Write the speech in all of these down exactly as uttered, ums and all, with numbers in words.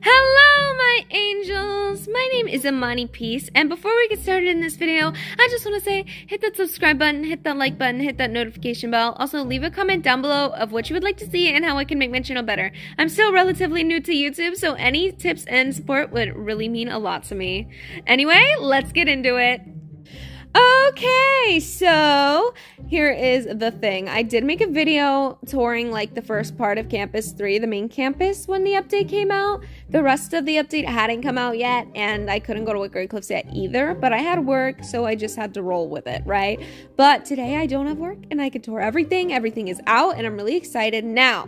Hello, my angels! My name is Amani Peace, and before we get started in this video, I just want to say, hit that subscribe button, hit that like button, hit that notification bell. Also, leave a comment down below of what you would like to see and how I can make my channel better. I'm still relatively new to YouTube, so any tips and support would really mean a lot to me. Anyway, let's get into it! Okay, so here is the thing. I did make a video touring like the first part of Campus three, the main campus, when the update came out. The rest of the update hadn't come out yet, and I couldn't go to Wickery Cliffs yet either, but I had work, so I just had to roll with it, right? But today I don't have work, and I can tour everything. Everything is out, and I'm really excited. Now,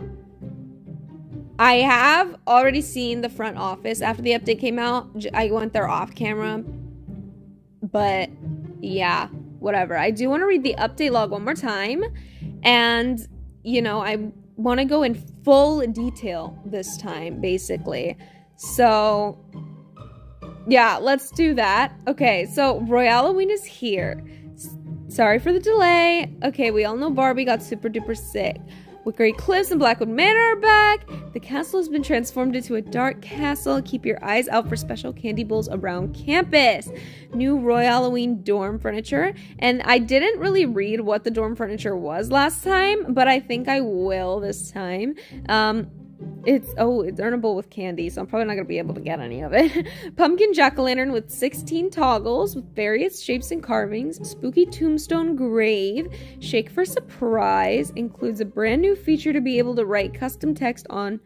I have already seen the front office. After the update came out, I went there off camera, but... yeah, whatever. I do want to read the update log one more time. And, you know, I want to go in full detail this time, basically. So, yeah, let's do that. Okay, so Royalloween is here. S sorry for the delay. Okay, we all know Barbie got super duper sick. Wickery Cliffs and Blackwood Manor are back. The castle has been transformed into a dark castle. Keep your eyes out for special candy bowls around campus. New Royalloween dorm furniture. And I didn't really read what the dorm furniture was last time, but I think I will this time. Um, it's, oh, it's earnable with candy, so I'm probably not going to be able to get any of it. Pumpkin jack-o'-lantern with sixteen toggles with various shapes and carvings. Spooky tombstone grave. Shake for surprise. Includes a brand new feature to be able to write custom text on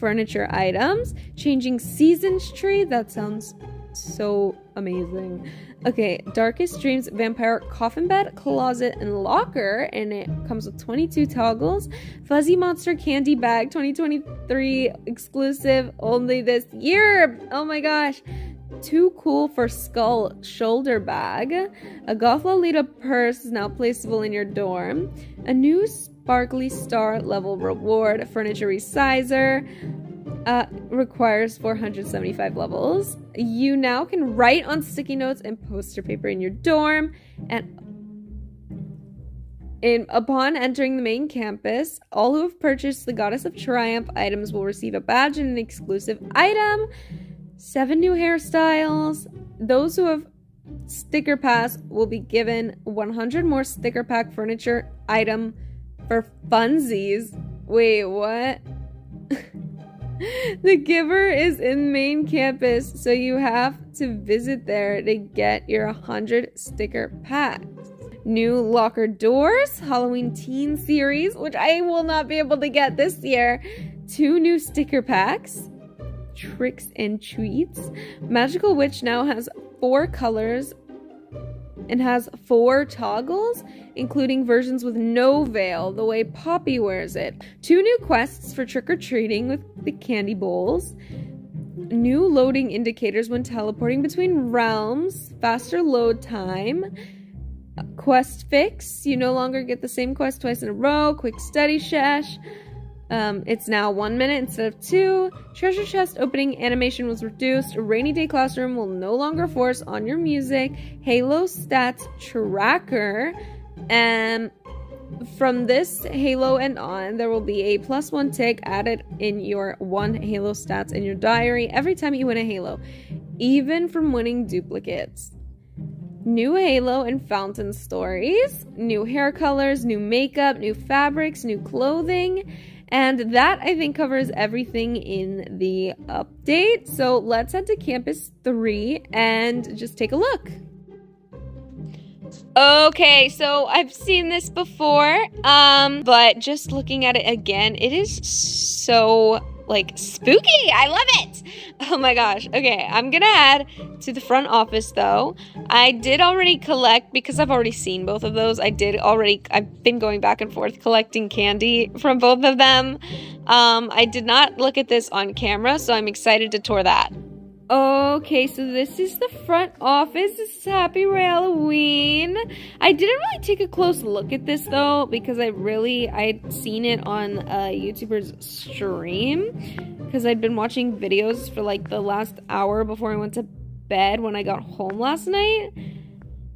furniture items. Changing seasons tree. That sounds so amazing. Okay, Darkest Dreams vampire coffin bed, closet, and locker, and it comes with twenty-two toggles. Fuzzy Monster candy bag, twenty twenty-three exclusive, only this year. Oh my gosh. Too cool for skull shoulder bag. A goth Lolita purse is now placeable in your dorm. A new sparkly star level reward, furniture resizer. Uh, requires four hundred seventy-five levels. You now can write on sticky notes and poster paper in your dorm. And in, upon entering the main campus, all who have purchased the Goddess of Triumph items will receive a badge and an exclusive item. Seven new hairstyles. Those who have sticker pass will be given one hundred more sticker pack furniture item for funsies. Wait, what? The giver is in main campus, so you have to visit there to get your one hundred sticker packs. New locker doors, Halloween teen series, which I will not be able to get this year. Two new sticker packs, tricks and treats. Magical Witch now has four colors and has four toggles, including versions with no veil, the way Poppy wears it. Two new quests for trick-or-treating with the candy bowls. New loading indicators when teleporting between realms. Faster load time. Quest fix. You no longer get the same quest twice in a row. Quick study sesh. Um, it's now one minute instead of two. Treasure chest opening animation was reduced. Rainy day classroom will no longer force on your music. Halo stats tracker. And from this Halo and on, there will be a plus one tick added in your one Halo stats in your diary every time you win a Halo, even from winning duplicates. New Halo and fountain stories. New hair colors, new makeup, new fabrics, new clothing. And that, I think, covers everything in the update. So let's head to Campus three and just take a look. Okay, so I've seen this before, um, but just looking at it again, it is so, like, spooky. I love it. Oh my gosh. Okay, I'm gonna head to the front office, though. I did already collect, because I've already seen both of those, I did already, I've been going back and forth collecting candy from both of them. Um, I did not look at this on camera, so I'm excited to tour that. Okay, so this is the front office. This is Happy Royalloween. I didn't really take a close look at this, though, because I really, I'd seen it on a YouTuber's stream, because I'd been watching videos for, like, the last hour before I went to bed when I got home last night.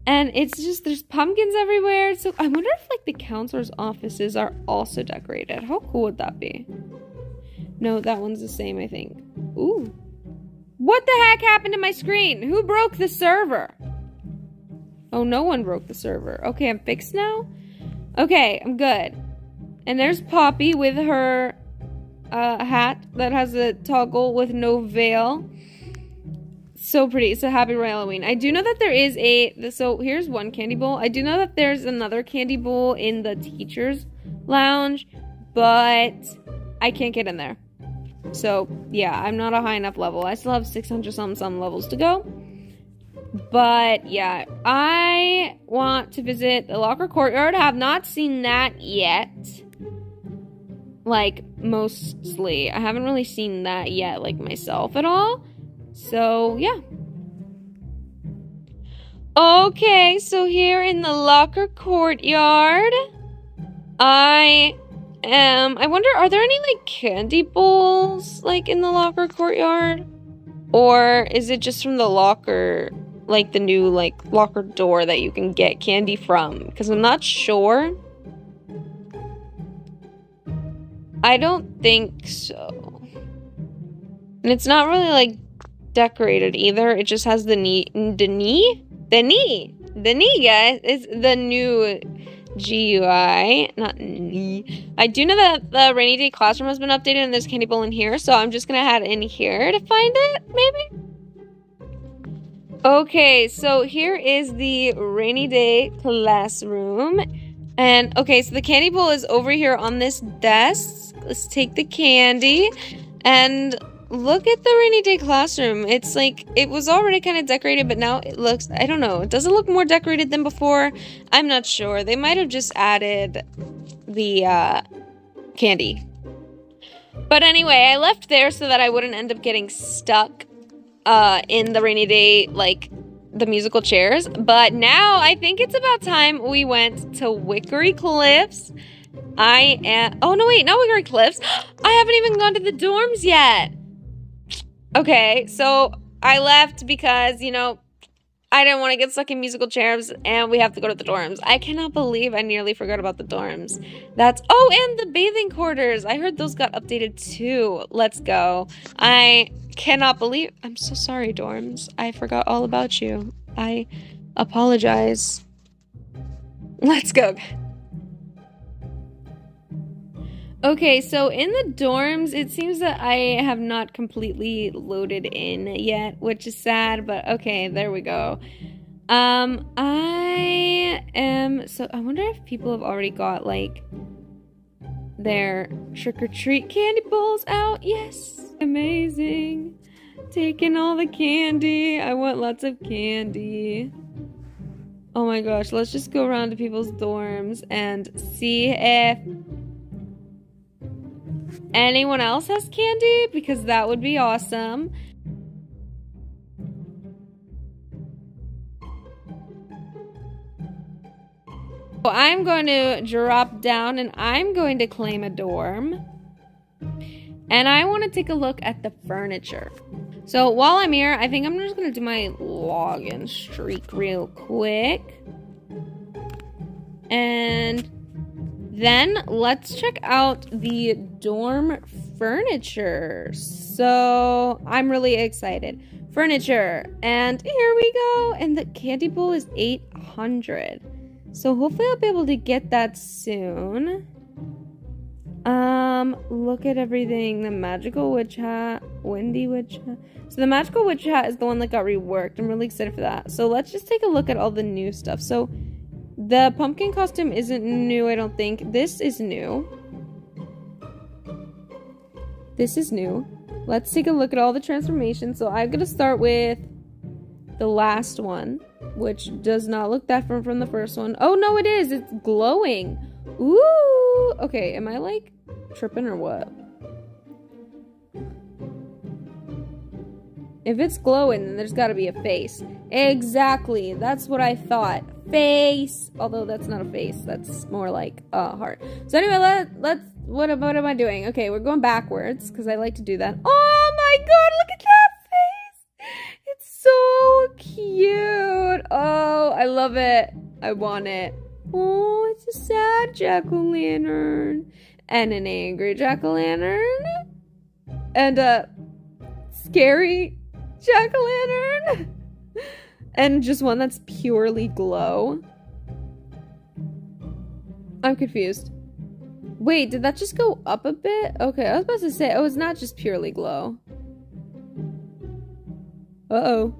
And it's just, there's pumpkins everywhere. So I wonder if, like, the counselor's offices are also decorated. How cool would that be? No, that one's the same, I think. Ooh. What the heck happened to my screen? Who broke the server? Oh, no one broke the server. Okay, I'm fixed now? Okay, I'm good. And there's Poppy with her uh, hat that has a toggle with no veil. So pretty. So happy Royalloween. I do know that there is a... So here's one candy bowl. I do know that there's another candy bowl in the teacher's lounge, but I can't get in there. So, yeah, I'm not a high enough level. I still have six hundred something levels to go. But, yeah, I want to visit the Locker Courtyard. I have not seen that yet. Like, mostly. I haven't really seen that yet, like, myself at all. So, yeah. Okay, so here in the Locker Courtyard, I... Um, I wonder, are there any, like, candy bowls, like, in the Locker Courtyard? Or is it just from the locker, like, the new, like, locker door that you can get candy from? Because I'm not sure. I don't think so. And it's not really, like, decorated either. It just has the knee, the knee? The knee! The knee, guys! It's the new... G U I, not me. I do know that the rainy day classroom has been updated and there's candy bowl in here, so I'm just gonna head in here to find it, maybe? Okay, so here is the rainy day classroom. And, okay, so the candy bowl is over here on this desk. Let's take the candy. And look at the rainy day classroom. It's like, it was already kind of decorated, but now it looks, I don't know, does it look more decorated than before? I'm not sure. They might have just added the uh, candy. But anyway, I left there so that I wouldn't end up getting stuck uh, in the rainy day, like, the musical chairs. But now I think it's about time we went to Wickery Cliffs. I am, oh no wait, not Wickery Cliffs. I haven't even gone to the dorms yet. Okay, so I left because, you know, I didn't want to get stuck in musical chairs and we have to go to the dorms. I cannot believe I nearly forgot about the dorms. That's, oh, and the bathing quarters. I heard those got updated too. Let's go. I cannot believe, I'm so sorry, dorms. I forgot all about you. I apologize. Let's go. Okay, so in the dorms, it seems that I have not completely loaded in yet, which is sad, but okay, there we go. Um, I am, so I wonder if people have already got, like, their trick-or-treat candy bowls out. Yes, amazing. Taking all the candy. I want lots of candy. Oh my gosh, let's just go around to people's dorms and see if... anyone else has candy? Because that would be awesome. So I'm going to drop down and I'm going to claim a dorm. And I want to take a look at the furniture. So while I'm here, I think I'm just going to do my login streak real quick. And... then let's check out the dorm furniture. So I'm really excited. Furniture, and here we go. And the candy bowl is eight hundred. So hopefully I'll be able to get that soon. Um, look at everything. The magical witch hat, windy witch hat. So the magical witch hat is the one that got reworked. I'm really excited for that. So let's just take a look at all the new stuff. So the pumpkin costume isn't new, I don't think. This is new. This is new. Let's take a look at all the transformations. So I'm going to start with the last one, which does not look different from the first one. Oh, no, it is. It's glowing. Ooh. Okay, am I, like, tripping or what? If it's glowing, then there's got to be a face. Exactly. That's what I thought. Face. Although that's not a face. That's more like a uh, heart. So anyway, let, let's... What, what am I doing? Okay, we're going backwards because I like to do that. Oh my god, look at that face! It's so cute! Oh, I love it. I want it. Oh, it's a sad jack-o'-lantern. And an angry jack-o'-lantern. And a... scary jack-o'-lantern! And just one that's purely glow. I'm confused. Wait, did that just go up a bit? Okay, I was about to say, oh, it's not just purely glow. Uh-oh.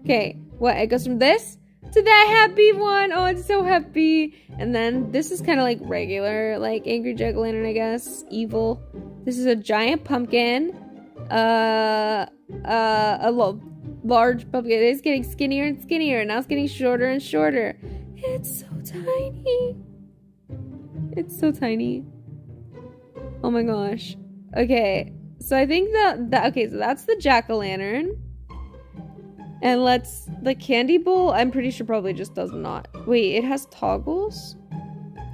Okay, what? It goes from this to that happy one. Oh, it's so happy. And then this is kind of like regular, like angry jack-o'-lantern, I guess. Evil. This is a giant pumpkin. Uh, uh, a little large pumpkin. It is getting skinnier and skinnier. Now it's getting shorter and shorter. It's so tiny. It's so tiny. Oh my gosh. Okay, so I think that, that okay, so that's the jack-o'-lantern. And let's, the candy bowl, I'm pretty sure probably just does not. Wait, it has toggles?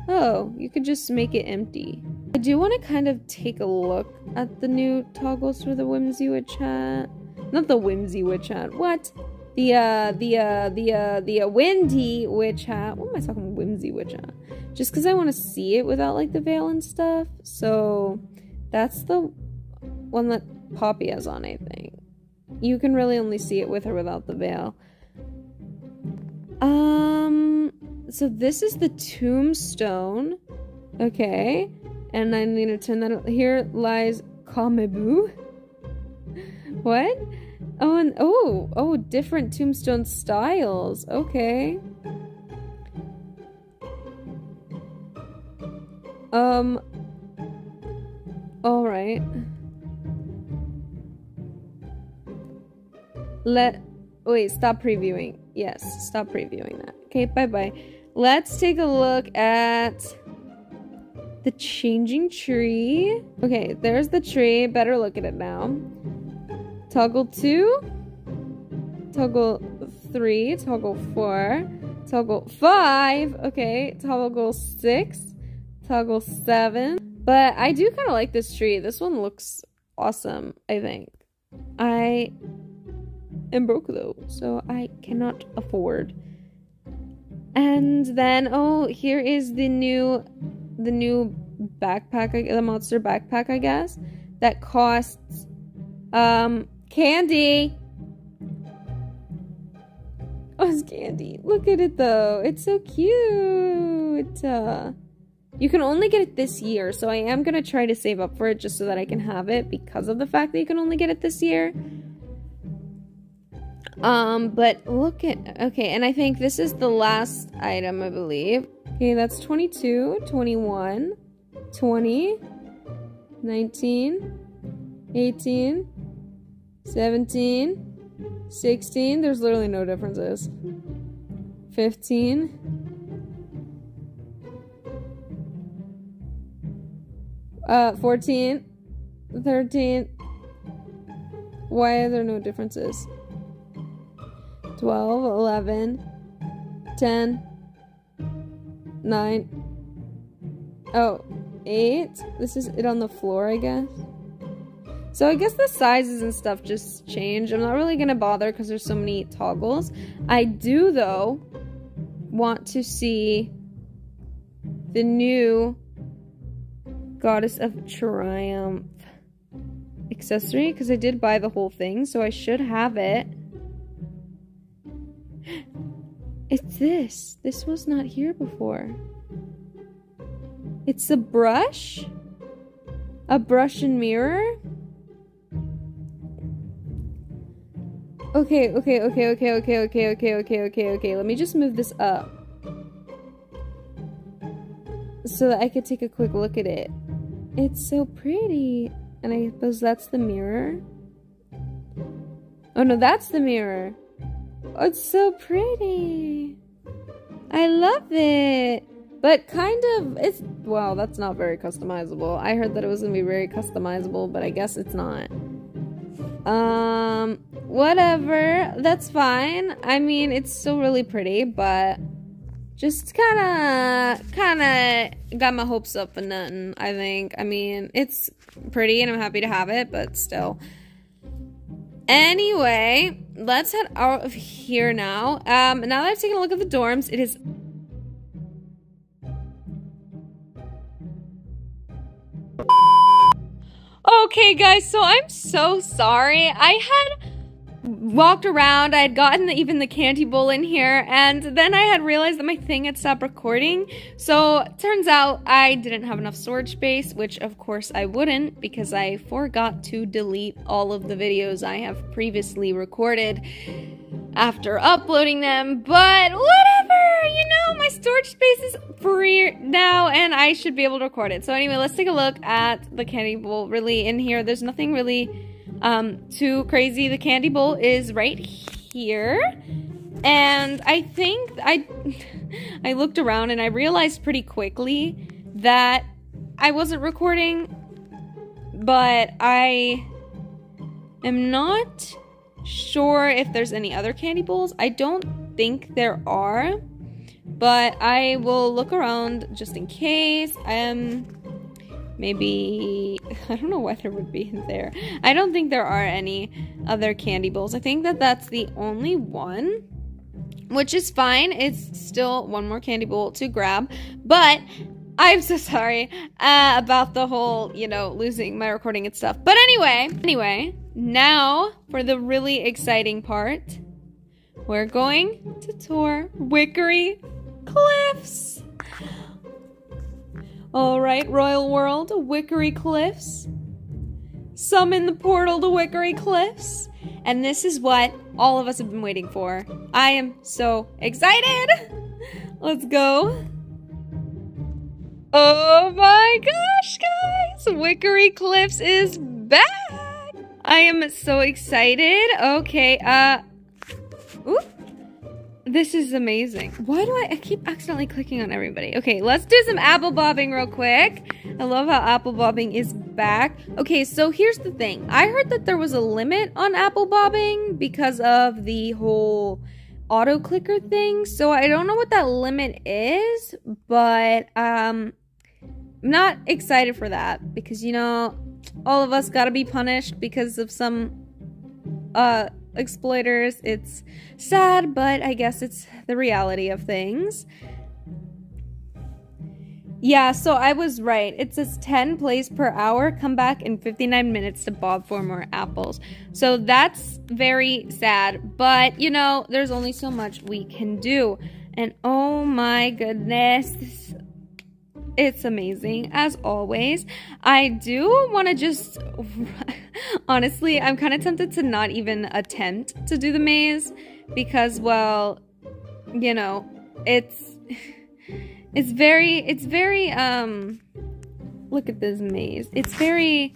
Oh, you could just make it empty. I do want to kind of take a look at the new toggles for the Whimsy Witch Hat. Not the Whimsy Witch Hat, what? The, uh, the, uh, the, uh, the uh, Windy Witch Hat. What am I talking Whimsy Witch Hat? Just because I want to see it without, like, the veil and stuff. So, that's the one that Poppy has on, I think. You can really only see it with or without the veil. Um, so this is the tombstone. Okay. And I need to turn that up. Here lies Kamebu. What? Oh, and oh, oh, different tombstone styles. Okay. Um. All right. Let- wait, stop previewing. Yes, stop previewing that. Okay, bye-bye. Let's take a look at the changing tree. Okay, there's the tree. Better look at it now. Toggle two. Toggle three. Toggle four. Toggle five. Okay, toggle six. Toggle seven. But I do kind of like this tree. This one looks awesome, I think. I... and broke though, so I cannot afford. And then, oh, here is the new, the new backpack, the monster backpack, I guess, that costs, um, candy. Oh, it's candy. Look at it though. It's so cute. Uh, you can only get it this year, so I am gonna try to save up for it just so that I can have it because of the fact that you can only get it this year. Um, but look at, okay, and I think this is the last item, I believe. Okay, that's twenty-two, twenty-one, twenty, nineteen, eighteen, seventeen, sixteen, there's literally no differences, fifteen, uh, fourteen, thirteen, why are there no differences? twelve, eleven, ten, nine, oh, eight. This is it on the floor, I guess. So I guess the sizes and stuff just change. I'm not really going to bother because there's so many toggles. I do, though, want to see the new Goddess of Triumph accessory because I did buy the whole thing, so I should have it. It's this. This was not here before. It's a brush? A brush and mirror? Okay, okay, okay, okay, okay, okay, okay, okay, okay, okay. Let me just move this up. So that I could take a quick look at it. It's so pretty. And I suppose that's the mirror. Oh no, that's the mirror. Oh, it's so pretty. I love it. But kind of, it's, wow, that's not very customizable. I heard that it was gonna be very customizable, but I guess it's not. Um, whatever, that's fine. I mean, it's still really pretty, but just kinda, kinda got my hopes up for nothing, I think. I mean, it's pretty and I'm happy to have it, but still. Anyway, let's head out of here now. Um, now that I've taken a look at the dorms, it is... Okay, guys, so I'm so sorry. I had walked around. I had gotten the, even the candy bowl in here, and then I had realized that my thing had stopped recording. So turns out I didn't have enough storage space, which of course I wouldn't, because I forgot to delete all of the videos I have previously recorded after uploading them. But whatever, you know, my storage space is free now and I should be able to record it. So anyway, let's take a look at the candy bowl. Really, in here there's nothing really um too crazy. The candy bowl is right here, and I think I I looked around and I realized pretty quickly that I wasn't recording, but I am not sure if there's any other candy bowls. I don't think there are, but I will look around just in case. Um, maybe, I don't know why there would be there. I don't think there are any other candy bowls. I think that that's the only one, which is fine. It's still one more candy bowl to grab, but I'm so sorry uh, about the whole, you know, losing my recording and stuff. But anyway, anyway, now for the really exciting part. We're going to tour Wickery Cliffs. All right, Royal World, Wickery Cliffs. Summon the portal to Wickery Cliffs. And this is what all of us have been waiting for. I am so excited. Let's go. Oh my gosh, guys! Wickery Cliffs is back! I am so excited. Okay, uh... Oop. This is amazing. Why do I, I keep accidentally clicking on everybody? Okay, let's do some apple bobbing real quick. I love how apple bobbing is back. Okay, so here's the thing. I heard that there was a limit on apple bobbing because of the whole auto clicker thing. So I don't know what that limit is, but, um... I'm not excited for that because, you know, all of us gotta be punished because of some uh, exploiters. It's sad, but I guess it's the reality of things. Yeah, so I was right. It says ten plays per hour. Come back in fifty-nine minutes to bob for more apples. So that's very sad, but, you know, there's only so much we can do. And oh my goodness, it's amazing, as always. I do want to just... honestly, I'm kind of tempted to not even attempt to do the maze. Because, well, you know, it's... It's very... It's very, um... Look at this maze. It's very...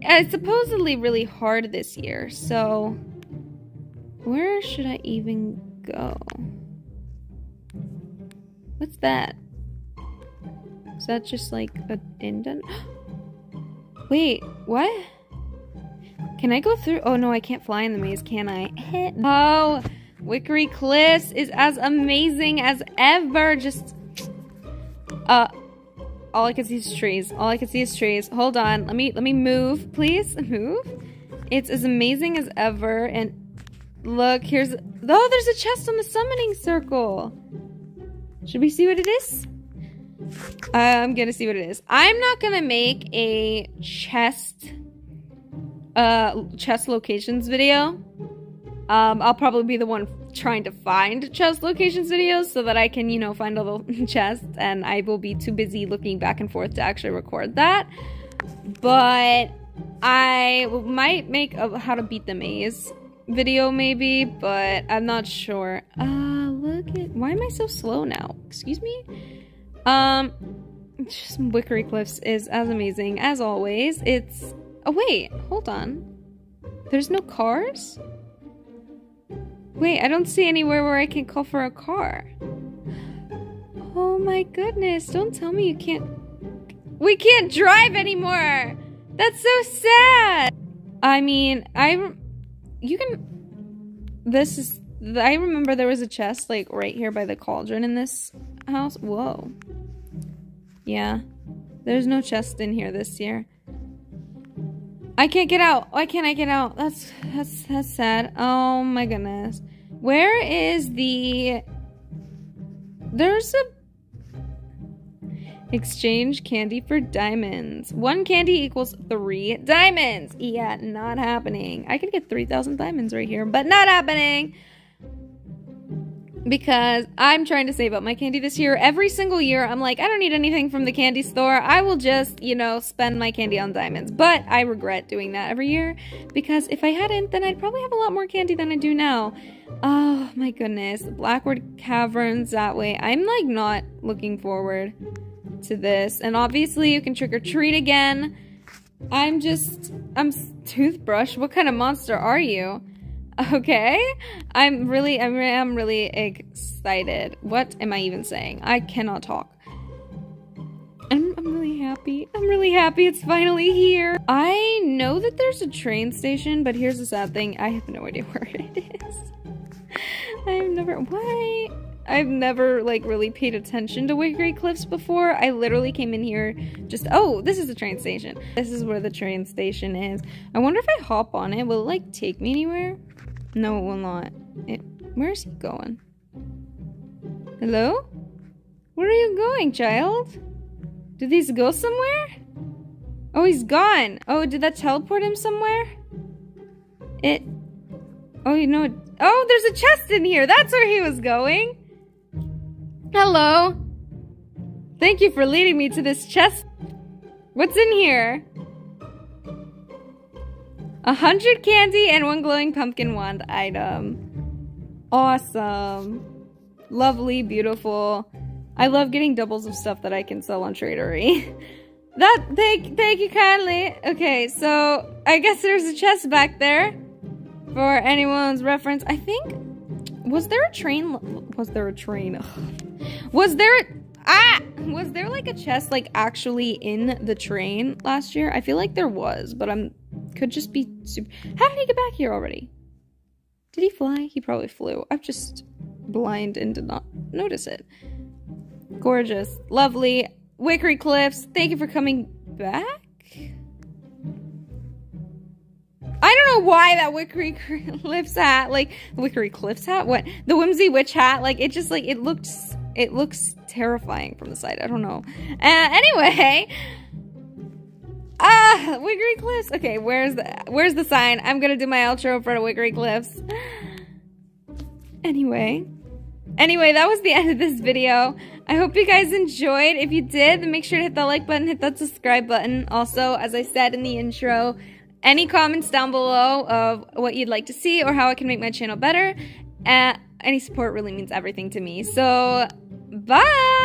It's supposedly really hard this year, so... Where should I even go? What's that? Is that just like an indent? Wait, what? Can I go through? Oh no, I can't fly in the maze, can I? Oh, Wickery Cliffs is as amazing as ever. Just, uh, all I can see is trees. All I can see is trees. Hold on, let me, let me move, please, move. It's as amazing as ever, and look, here's, oh, there's a chest on the summoning circle. Should we see what it is? I'm gonna see what it is. I'm not gonna make a chest, uh, chest locations video. Um, I'll probably be the one trying to find chest locations videos so that I can, you know, find all the chests, and I will be too busy looking back and forth to actually record that. But I might make a how to beat the maze video maybe, but I'm not sure. Uh, look at, why am I so slow now? Excuse me? Um, just Wickery Cliffs is as amazing as always. It's, oh wait, hold on. There's no cars? Wait, I don't see anywhere where I can call for a car. Oh my goodness, don't tell me you can't, we can't drive anymore! That's so sad! I mean, I, you can, this is, I remember there was a chest like right here by the cauldron in this house. Whoa. Yeah. There's no chest in here this year. I can't get out. Why can't I get out? That's that's that's sad. Oh my goodness. Where is the There's a Exchange candy for diamonds. One candy equals three diamonds. Yeah, not happening. I could get three thousand diamonds right here, but not happening. Because I'm trying to save up my candy this year. Every single year, I'm like, I don't need anything from the candy store. I will just, you know, spend my candy on diamonds. But I regret doing that every year. Because if I hadn't, then I'd probably have a lot more candy than I do now. Oh, my goodness. Blackwood Caverns that way. I'm, like, not looking forward to this. And obviously, you can trick-or-treat again. I'm just... I'm... Toothbrush? What kind of monster are you? Okay, I'm really, I'm, I'm really excited. What am I even saying? I cannot talk. I'm, I'm really happy. I'm really happy it's finally here. I know that there's a train station, but here's the sad thing. I have no idea where it is. I've never, why? I've never, like, really paid attention to Wickery Cliffs before. I literally came in here just, oh, this is the train station. This is where the train station is. I wonder if I hop on it, will it, like, take me anywhere? No, it will not. It, where is he going? Hello? Where are you going, child? Did these go somewhere? Oh, he's gone. Oh, did that teleport him somewhere? It... Oh, you know... Oh, there's a chest in here. That's where he was going. Hello. Thank you for leading me to this chest. What's in here? A hundred candy and one glowing pumpkin wand item. Awesome. Lovely, beautiful. I love getting doubles of stuff that I can sell on Traderie. that, thank, thank you kindly. Okay, so I guess there's a chest back there. For anyone's reference, I think, was there a train? Was there a train? Ugh. Was there, ah, was there like a chest like actually in the train last year? I feel like there was, but I'm, could just be super. How did he get back here already? Did he fly? He probably flew. I'm just blind and did not notice it. Gorgeous. Lovely. Wickery Cliffs. Thank you for coming back. I don't know why that Wickery Cliffs hat, like, Wickery Cliffs hat? What? The Whimsy Witch hat, like, it just, like, it looks, it looks terrifying from the side. I don't know. Uh, anyway. Ah, uh, Wickery Cliffs. Okay, where's the, where's the sign? I'm gonna do my outro in front of Wickery Cliffs. Anyway. Anyway, that was the end of this video. I hope you guys enjoyed. If you did, then make sure to hit that like button, hit that subscribe button. Also, as I said in the intro, any comments down below of what you'd like to see or how I can make my channel better. Uh, any support really means everything to me. So, bye!